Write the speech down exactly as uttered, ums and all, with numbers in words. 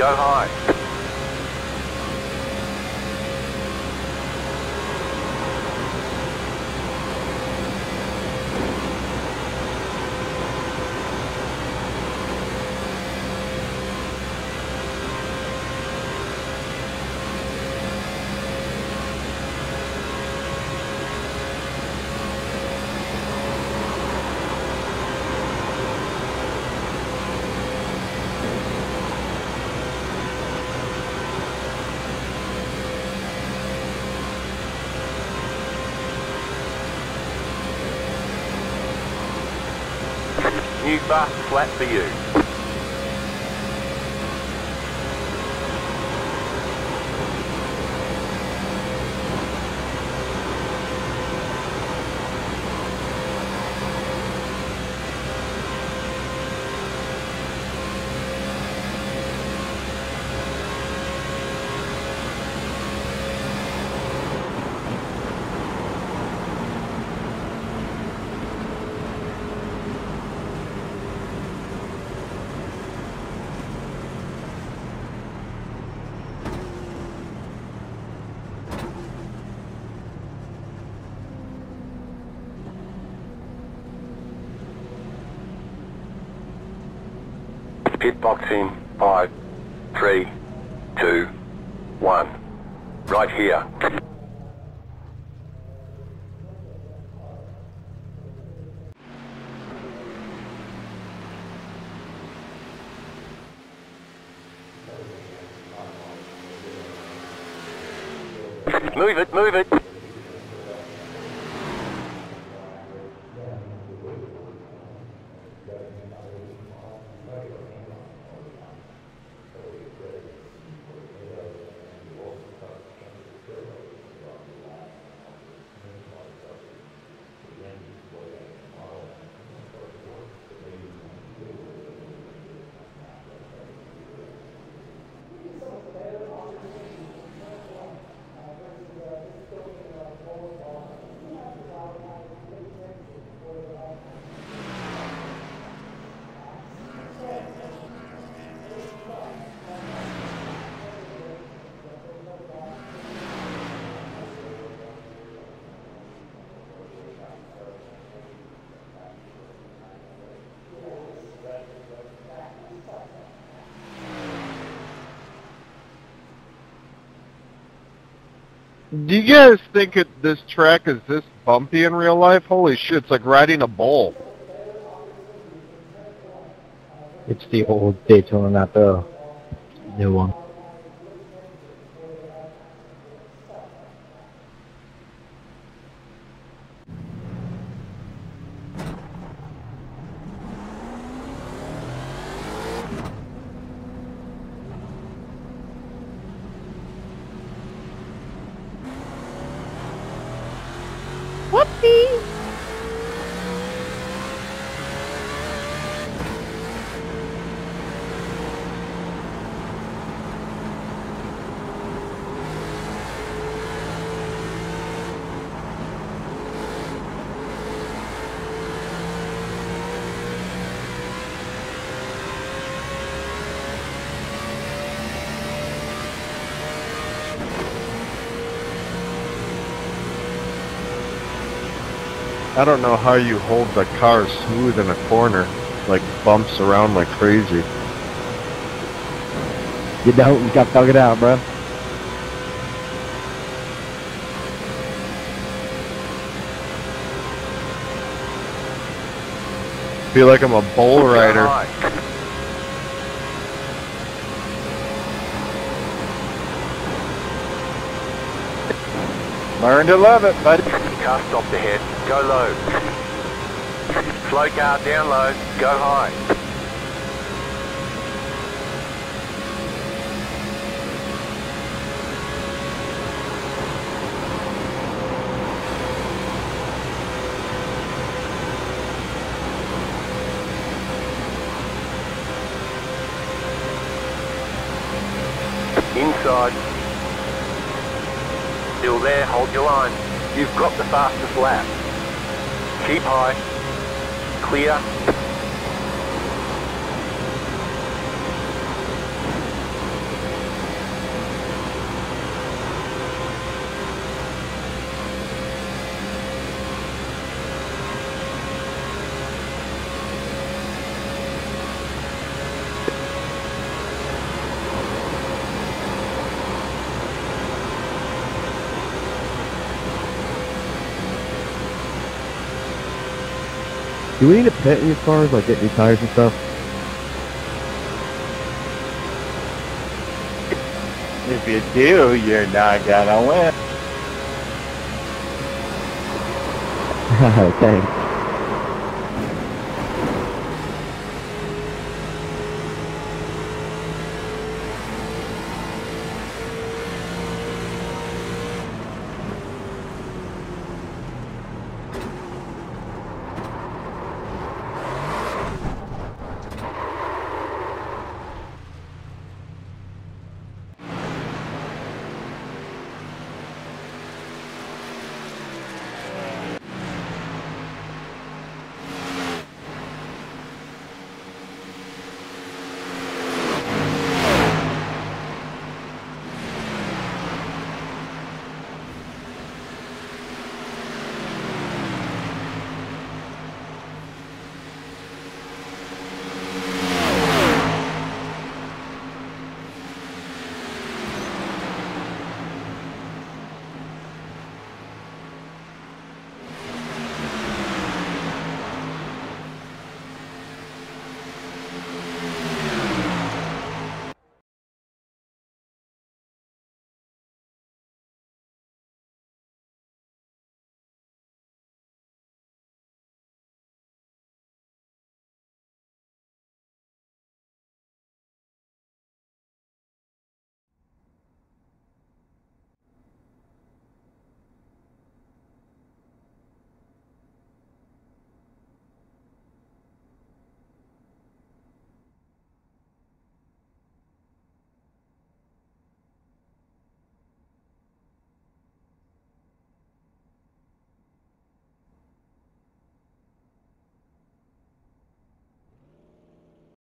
Go high. New bar, flat for you. Pit box in five, three, two, one. Right here. Move it, move it. Do you guys think it, this track is this bumpy in real life? Holy shit, it's like riding a bull. It's the old Daytona, not the new one. Whoopsie! I don't know how you hold the car smooth in a corner, like bumps around like crazy. You don't, you gotta thug it out, bro. Feel like I'm a bull rider. Learn to love it, buddy. Car stopped ahead. Go low. Slow car down low. Go high. Inside. Still there. Hold your line. You've got the fastest lap. Keep high. Clear. Do we need to pit these cars, like get new tires and stuff? If you do, you're not gonna win. Okay.